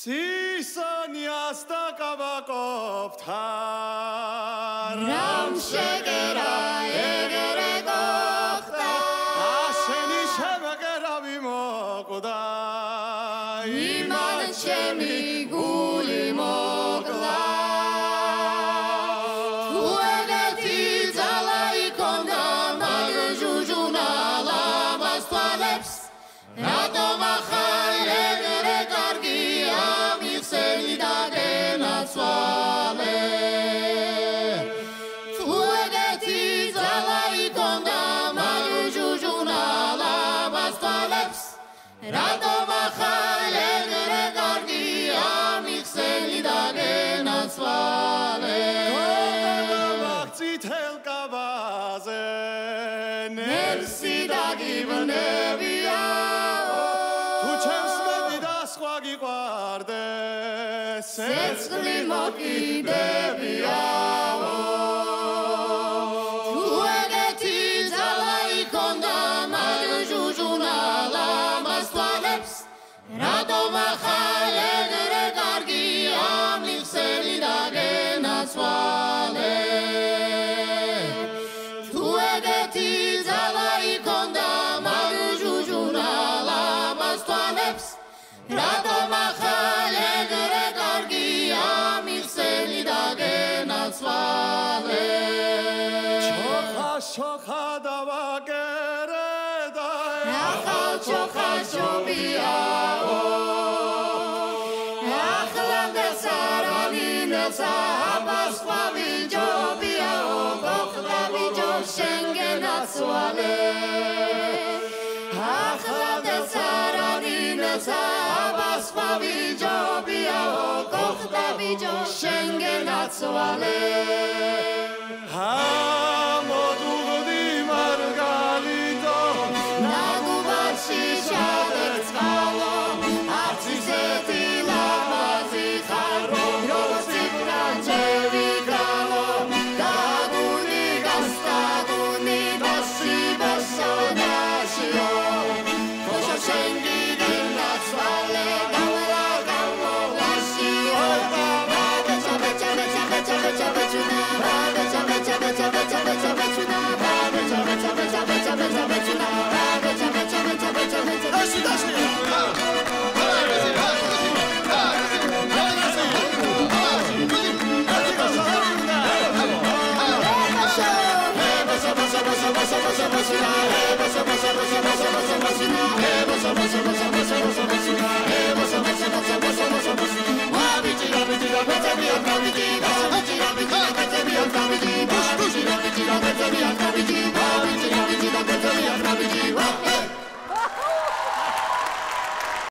Sisaniasta kabakov tar Ram shegera egere gokhta Asheni shebegera bimo kodai Iman shemi guli mogla Tueleti zala ikonda Magr jujuna lamas taleps Radomachai Setsli moki debiao Tuegeti zalai konda Magr jujuna lamas taleps Radomachai egere gargi Amlich seli dagenas vale Tuegeti zalai konda Magr jujuna lamas taleps Radomachai egere Chocha chocha dava gereda, achal chocha chobiao. Achlan desarani nesa basvavi chobiao, gochdavi choshengenatsuale. Achlan desarani nesa basvavi chobiao, gochdavi choshengenatsuale. What's up?